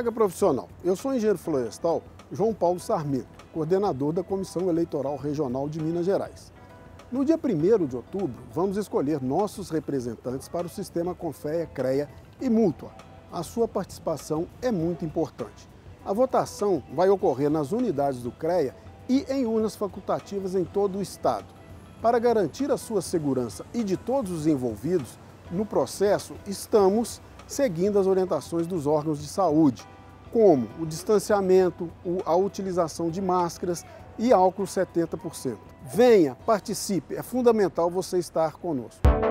Carga profissional. Eu sou engenheiro florestal João Paulo Sarmento, coordenador da Comissão Eleitoral Regional de Minas Gerais. No dia 1º de outubro, vamos escolher nossos representantes para o sistema Confeia, CREA e Mútua. A sua participação é muito importante. A votação vai ocorrer nas unidades do CREA e em urnas facultativas em todo o estado. Para garantir a sua segurança e de todos os envolvidos no processo, estamos seguindo as orientações dos órgãos de saúde, como o distanciamento, a utilização de máscaras e álcool 70%. Venha, participe, é fundamental você estar conosco.